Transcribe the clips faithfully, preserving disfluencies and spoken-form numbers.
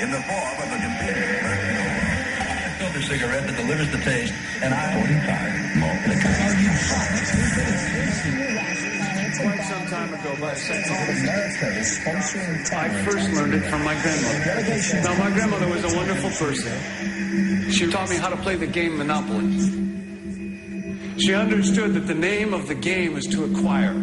in the form of a complete first filter cigarette that delivers the taste, and I... forty-five Quite some time ago, by a I first learned it from my grandmother. Now, my grandmother was a wonderful person. She taught me how to play the game Monopoly. She understood that the name of the game is to acquire.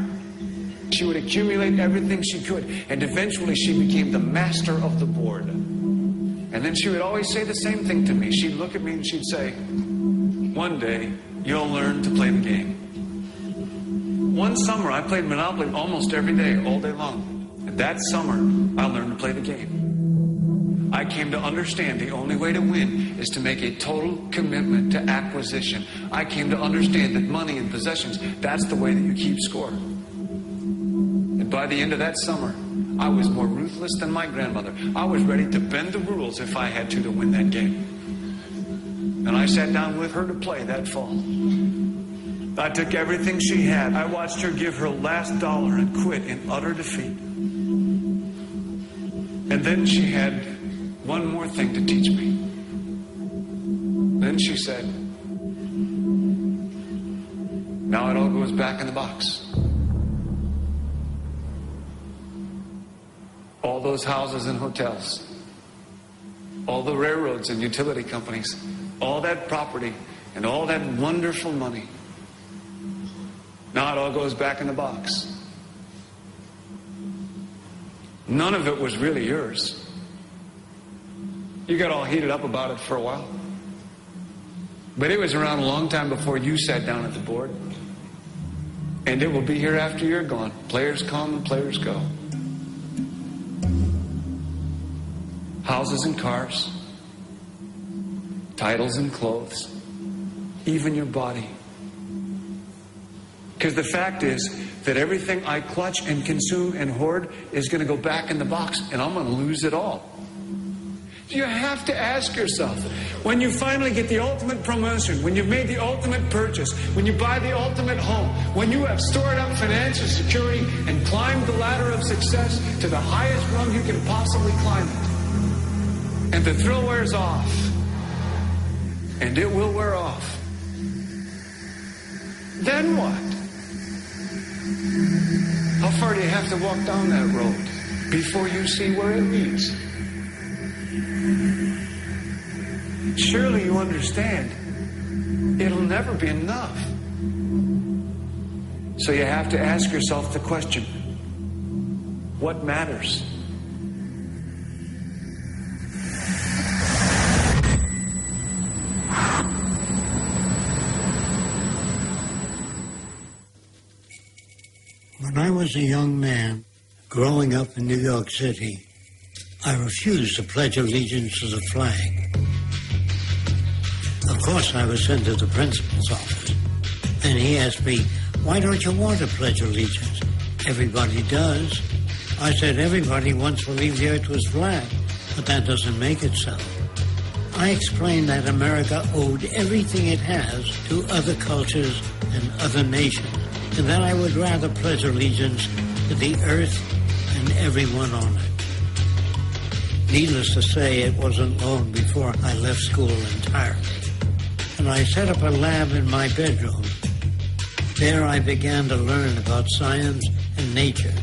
She would accumulate everything she could, and eventually she became the master of the board. And then she would always say the same thing to me. She'd look at me and she'd say, one day you'll learn to play the game. One summer I played Monopoly almost every day, all day long. And that summer I learned to play the game. I came to understand the only way to win is to make a total commitment to acquisition. I came to understand that money and possessions, that's the way that you keep score. And by the end of that summer, I was more ruthless than my grandmother. I was ready to bend the rules if I had to to win that game. And I sat down with her to play that fall. I took everything she had. I watched her give her last dollar and quit in utter defeat. And then she had one more thing to teach me. Then she said, now it all goes back in the box. All those houses and hotels, all the railroads and utility companies, all that property and all that wonderful money. Now it all goes back in the box. None of it was really yours. You got all heated up about it for a while. But it was around a long time before you sat down at the board. And it will be here after you're gone. Players come and players go. Houses and cars, titles and clothes, even your body. Because the fact is that everything I clutch and consume and hoard is going to go back in the box, and I'm going to lose it all. You have to ask yourself, when you finally get the ultimate promotion, when you've made the ultimate purchase, when you buy the ultimate home, when you have stored up financial security and climbed the ladder of success to the highest rung you can possibly climb it, and the thrill wears off, and it will wear off, then what? How far do you have to walk down that road before you see where it leads? Surely you understand, it'll never be enough. So you have to ask yourself the question, what matters? When I was a young man growing up in New York City, I refused to pledge allegiance to the flag. Of course, I was sent to the principal's office, and he asked me, why don't you want to pledge allegiance? Everybody does. I said, everybody once believed the earth was flat, but that doesn't make it so. I explained that America owed everything it has to other cultures and other nations, and that I would rather pledge allegiance to the earth and everyone on it. Needless to say, it wasn't long before I left school entirely. And I set up a lab in my bedroom. There I began to learn about science and nature.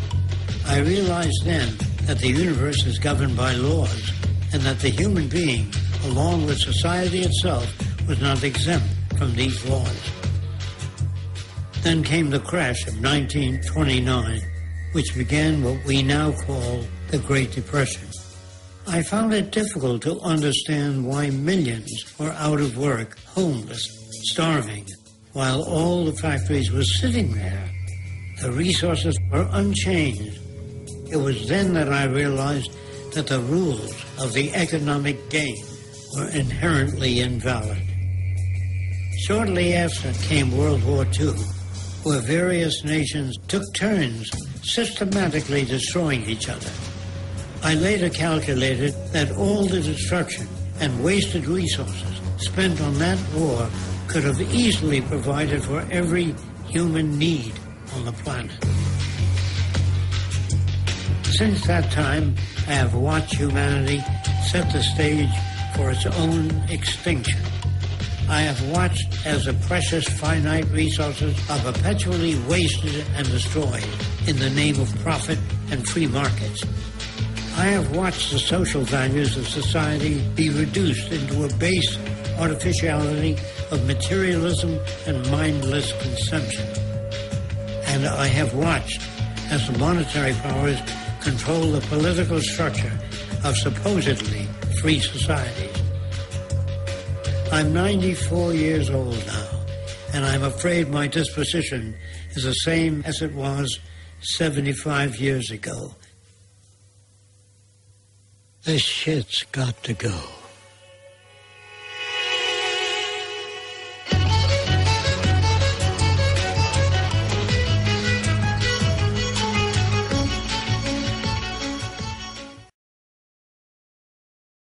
I realized then that the universe is governed by laws and that the human being, along with society itself, was not exempt from these laws. Then came the crash of nineteen twenty-nine, which began what we now call the Great Depression. I found it difficult to understand why millions were out of work, homeless, starving, while all the factories were sitting there. The resources were unchanged. It was then that I realized that the rules of the economic game were inherently invalid. Shortly after came World War Two, where various nations took turns systematically destroying each other. I later calculated that all the destruction and wasted resources spent on that war could have easily provided for every human need on the planet. Since that time, I have watched humanity set the stage for its own extinction. I have watched as the precious finite resources are perpetually wasted and destroyed in the name of profit and free markets. I have watched the social values of society be reduced into a base artificiality of materialism and mindless consumption. And I have watched as the monetary powers control the political structure of supposedly free societies. I'm ninety-four years old now, and I'm afraid my disposition is the same as it was seventy-five years ago. This shit's got to go.